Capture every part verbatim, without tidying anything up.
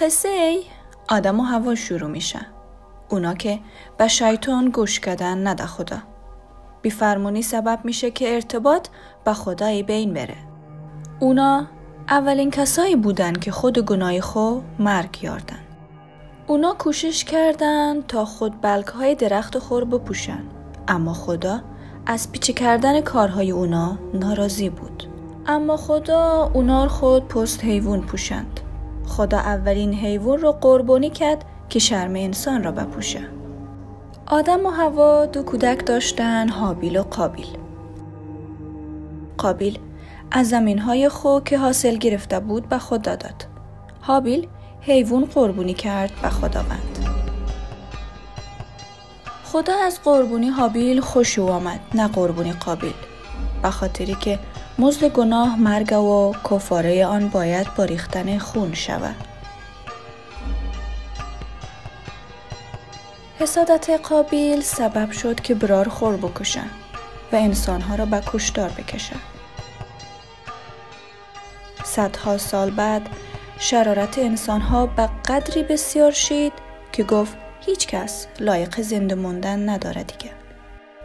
قصه ای آدم و هوا شروع میشه. اونا که به شیطان گوش کردن نده خدا. بیفرمونی سبب میشه که ارتباط به خدای بین بره. اونا اولین کسایی بودن که خود گناه خو مرگ یاردن. اونا کوشش کردن تا خود بلکهای درخت خور بپوشن، اما خدا از پیچه کردن کارهای اونا ناراضی بود. اما خدا اونا رو خود پست حیوان پوشند. خدا اولین حیوان رو قربانی کرد که شرم انسان را بپوشه. آدم و حوا دو کودک داشتن، هابیل و قابیل. قابیل از زمینهای خو که حاصل گرفته بود به خدا داد. هابیل حیوان قربانی کرد به خداوند. خدا از قربانی هابیل خوش آمد، نه قربانی قابیل، به خاطری که مزد گناه مرگ و کفاره آن باید با ریختن خون شود. حسادت قابیل سبب شد که برار خور بکشن و انسانها را به کشتار بکشن. صدها سال بعد شرارت انسانها به قدری بسیار شید که گفت هیچ کس لایق زنده موندن نداره دیگه.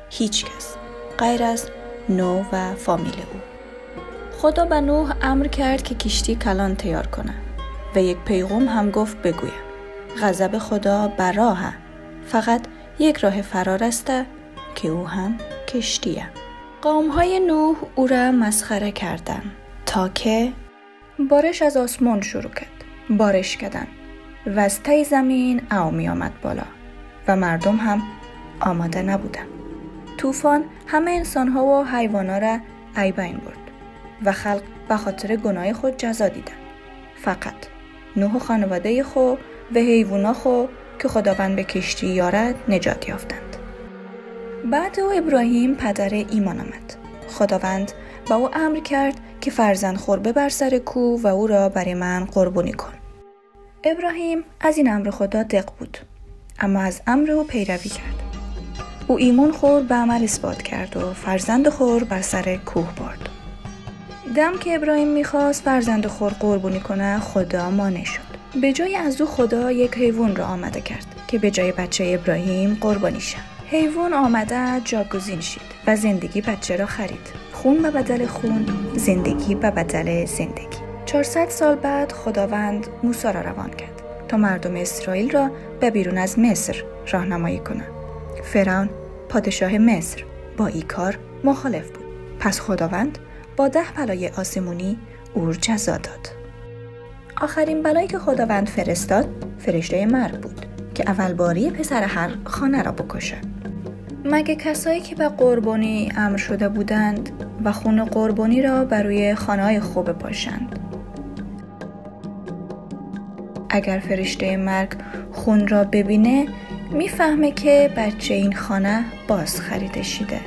هیچ کس غیر از نوح و فامیل او. خدا به نوح امر کرد که کشتی کلان تیار کنه و یک پیغام هم گفت بگویم. غضب خدا بر راهه، فقط یک راه فرار است که او هم کشتیه. قوم‌های نوح او را مسخره کردند تا که بارش از آسمان شروع کرد. بارش کردن و از تای زمین عامی آمد بالا و مردم هم آماده نبودن. طوفان همه انسان‌ها و حیوان‌ها را ایبین برد و خلق به خاطر گناه خود جزا دیدن. فقط نوح و خانواده خود و حیوانا خود که خداوند به کشتی یارد نجات یافتند. بعد او ابراهیم پدر ایمان آمد. خداوند با او امر کرد که فرزند خور ببر سر کوه و او را برای من قربانی کن. ابراهیم از این امر خدا دق بود، اما از امر او پیروی کرد. او ایمان خور به عمل اثبات کرد و فرزند خور بر سر کوه برد. دم که ابراهیم میخواست فرزند خور قربانی کنه، خدا مانع شد. به جای از او خدا یک حیوان را آمده کرد که به جای بچه ابراهیم قربانی شد. حیوان آمده جاگزین شد و زندگی بچه را خرید. خون به بدل خون، زندگی به بدل زندگی. چهارصد سال بعد خداوند موسی را روان کرد تا مردم اسرائیل را به بیرون از مصر راهنمایی کند. فرعون پادشاه مصر با این کار مخالف بود. پس خداوند با ده بلای آسمونی او را جزا داد. آخرین بلایی که خداوند فرستاد فرشته مرگ بود که اول باری پسر هر خانه را بکشه. مگه کسایی که به قربانی امر شده بودند و خون قربانی را بر روی خانه‌های خوب بپاشند؟ اگر فرشته مرگ خون را ببینه میفهمه که بچه این خانه باز خریده شده.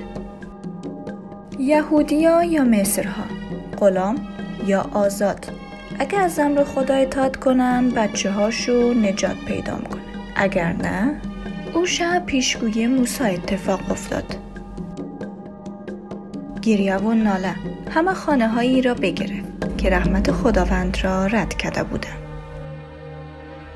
یهودیا یا مصرها، غلام یا آزاد، اگر از امر خدا اطاعت کنن بچه هاشو نجات پیدا میکنن، اگر نه او شب پیشگویی موسی اتفاق افتاد. گریه و ناله همه خانه هایی را بگرفت که رحمت خداوند را رد کرده بودند.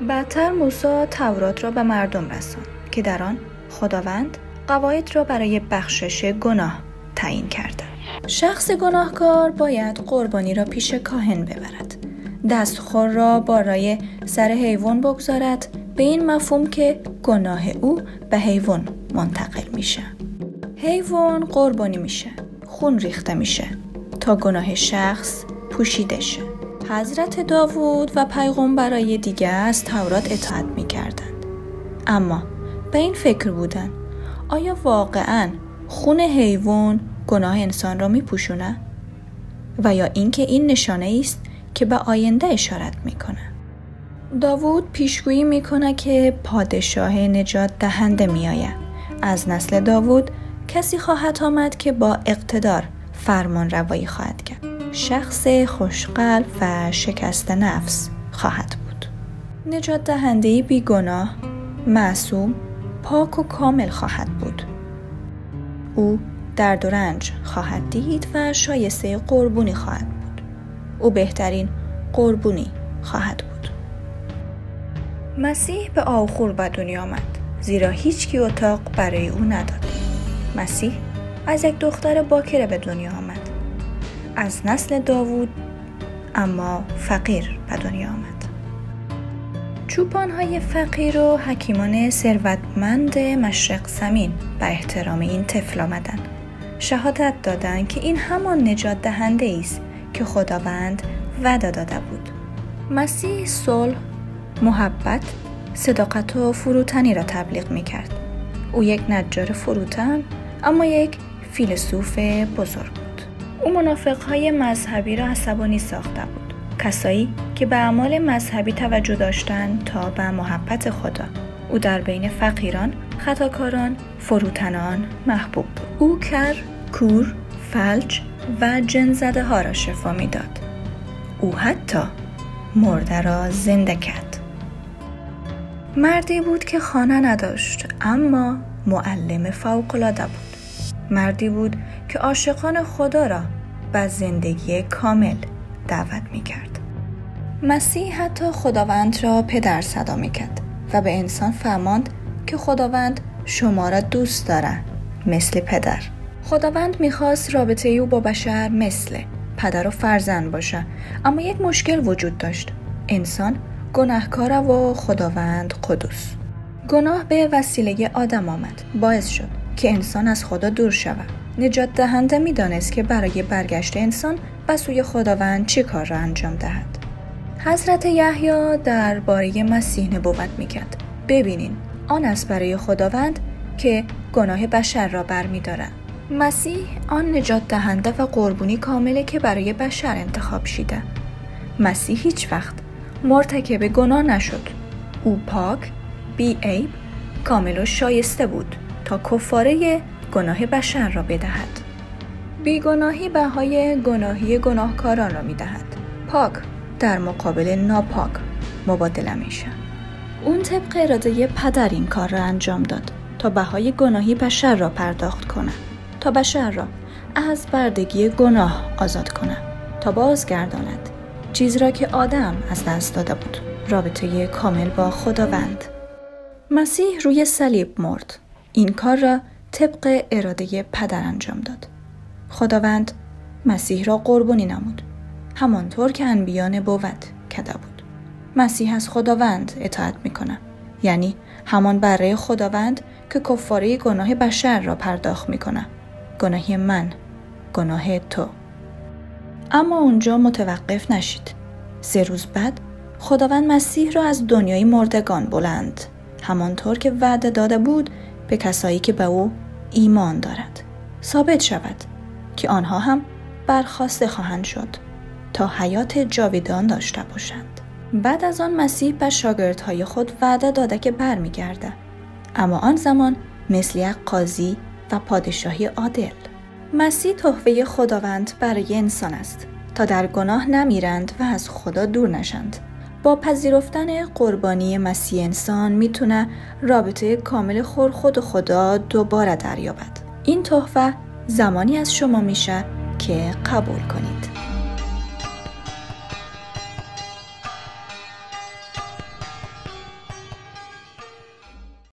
بعدتر موسی تورات را به مردم رساند که در آن خداوند قواعد را برای بخشش گناه تعیین کرده. شخص گناهکار باید قربانی را پیش کاهن ببرد، دستخور را بالای سر حیوان بگذارد، به این مفهوم که گناه او به حیوان منتقل میشه. حیوان قربانی میشه، خون ریخته میشه تا گناه شخص پوشیده شه. حضرت داوود و پیغمبرای دیگه از تورات اطاعت میکردند، اما به این فکر بودن آیا واقعاً خون حیوان گناه انسان را میپوشونه و یا اینکه این نشانه است که به آینده اشارت میکنه. داوود پیشگویی میکنه که پادشاه نجات دهنده میآید. از نسل داوود کسی خواهد آمد که با اقتدار فرمان روایی خواهد کرد. شخص خوشقلب و شکست نفس خواهد بود. نجات دهنده بی گناه، معصوم، پاک و کامل خواهد بود. او درد و رنج خواهد دید و شایسته قربانی خواهد بود. او بهترین قربانی خواهد بود. مسیح به آوخور به دنیا آمد، زیرا هیچ کی اتاق برای او نداد. مسیح از یک دختر باکره به دنیا آمد، از نسل داوود، اما فقیر به دنیا آمد. چوپان‌های فقیر و حکیمان ثروتمند مشرق زمین به احترام این طفل آمدند. شهادت دادند که این همان نجات دهنده ایست که خداوند وعده داده بود. مسیح صلح، محبت، صداقت و فروتنی را تبلیغ می کرد. او یک نجار فروتن، اما یک فیلسوف بزرگ بود. او منافقهای مذهبی را عصبانی ساخته بود، کسایی که به اعمال مذهبی توجه داشتند تا به محبت خدا. او در بین فقیران، خطاکاران، فروتنان محبوب بود. او کر، کور، فلج و جن زده ها را شفا می داد. او حتی مرده را زنده کرد. مردی بود که خانه نداشت، اما معلم فوق‌العاده بود. مردی بود که عاشقان خدا را به زندگی کامل دعوت می کرد. مسیح حتی خداوند را پدر صدا می کرد و به انسان فرماند که خداوند شما را دوست دارد، مثل پدر. خداوند میخواست رابطه او با بشر مثل پدر و فرزند باشه، اما یک مشکل وجود داشت. انسان گناهکار و خداوند قدوس. گناه به وسیله آدم آمد، باعث شد که انسان از خدا دور شود. نجات دهنده میدانست که برای برگشت انسان به سوی خداوند چه کار را انجام دهد. حضرت یحیی درباره مسیح نبوت میکرد: ببینین، آن است برای خداوند که گناه بشر را برمی‌دارد. مسیح آن نجات دهنده و قربانی کامله که برای بشر انتخاب شده. مسیح هیچ وقت مرتکب گناه نشد. او پاک، بی‌عیب، کامل و شایسته بود تا کفاره گناه بشر را بدهد. بیگناهی بهای گناهی گناهکاران را می‌دهد. پاک در مقابل ناپاک مبادله میشه. اون طبق اراده پدر این کار را انجام داد تا بهای گناهی بشر را پرداخت کنه، تا بشر را از بردگی گناه آزاد کنه، تا بازگرداند چیز را که آدم از دست داده بود: رابطه کامل با خداوند. مسیح روی صلیب مرد. این کار را طبق اراده پدر انجام داد. خداوند مسیح را قربانی نمود، همانطور که انبیا نبوت کرده بود. مسیح از خداوند اطاعت میکنه، یعنی همان بره خداوند که کفاره گناه بشر را پرداخت میکنه: گناه من، گناه تو. اما اونجا متوقف نشید. سه روز بعد خداوند مسیح را از دنیای مردگان بلند، همانطور که وعده داده بود، به کسایی که به او ایمان دارد ثابت شود که آنها هم برخاسته خواهند شد تا حیات جاودان داشته باشند. بعد از آن مسیح به شاگردهای خود وعده داده که برمیگرده، اما آن زمان مثل یک قاضی و پادشاهی عادل. مسیح تحفه خداوند برای انسان است تا در گناه نمیرند و از خدا دور نشند. با پذیرفتن قربانی مسیح، انسان میتونه رابطه کامل خور خود و خدا دوباره دریابد. این تحفه زمانی از شما میشه که قبول کنید.